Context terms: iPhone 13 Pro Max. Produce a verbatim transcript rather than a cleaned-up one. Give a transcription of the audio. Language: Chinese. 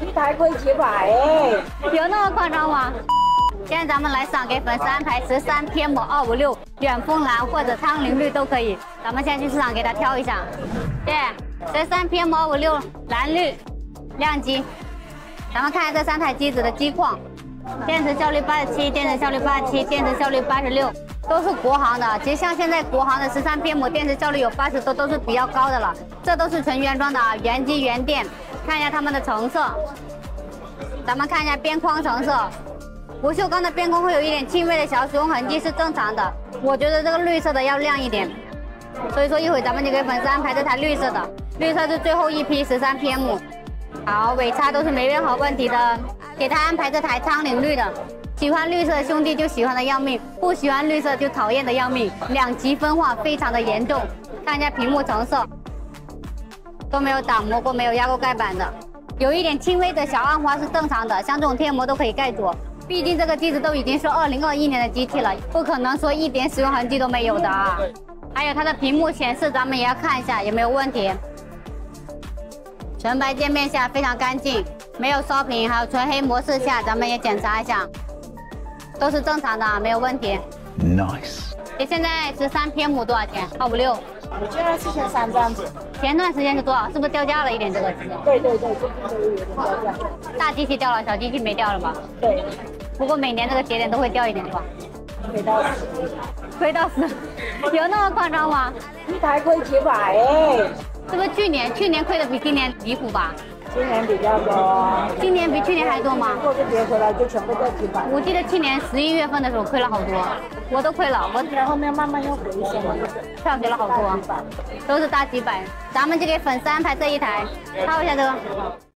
一台亏几百哎，有那么夸张吗？现在咱们来赏给粉丝安排十三天抹二五六远峰蓝或者苍灵绿都可以，咱们现在去市场给他挑一下。对，十三天抹二五六蓝绿亮鸡，咱们看下这三台机子的机况，电池效率八十七，电池效率八十七，电池效率八十六。 都是国行的，其实像现在国行的十三 P M 电池效率有八十多，都是比较高的了。这都是纯原装的啊，原机原电。看一下它们的成色，咱们看一下边框成色，不锈钢的边框会有一点轻微的小使用痕迹是正常的。我觉得这个绿色的要亮一点，所以说一会咱们就给粉丝安排这台绿色的，绿色是最后一批十三 P M。好，尾插都是没任何问题的，给他安排这台苍灵绿的。 喜欢绿色的兄弟就喜欢的要命，不喜欢绿色就讨厌的要命，两极分化非常的严重。看一下屏幕成色，都没有打磨过，没有压过盖板的，有一点轻微的小暗花是正常的，像这种贴膜都可以盖住。毕竟这个机子都已经是二零二一年的机器了，不可能说一点使用痕迹都没有的啊。还有它的屏幕显示，咱们也要看一下有没有问题。纯白界面下非常干净，没有烧屏，还有纯黑模式下，咱们也检查一下。 都是正常的，没有问题。Nice。你现在十三 P M 多少钱？二五六。我现在四千三这样子。前段时间是多少？是不是掉价了一点？这个机？对对对，最近都有点掉价。大机器掉了，小机器没掉了吧？对。不过每年这个节点都会掉一点吧？亏到死。亏到死，有那么夸张吗？一台亏几百哎。是不是去年去年亏的比今年离谱吧？ 今年比较多，今年比去年还多吗？过个节回来就全部掉几百。我记得去年十一月份的时候亏了好多，我都亏了。我然后面慢慢又回一些嘛，上去了好多，都是大几百。咱们就给粉丝安排这一台，看一下这个。